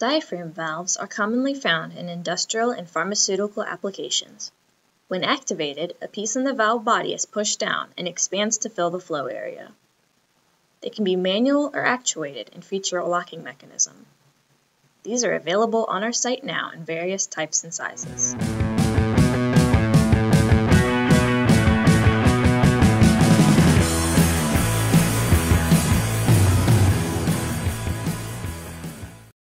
Diaphragm valves are commonly found in industrial and pharmaceutical applications. When activated, a piece in the valve body is pushed down and expands to fill the flow area. They can be manual or actuated and feature a locking mechanism. These are available on our site now in various types and sizes.